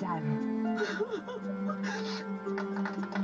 damn it.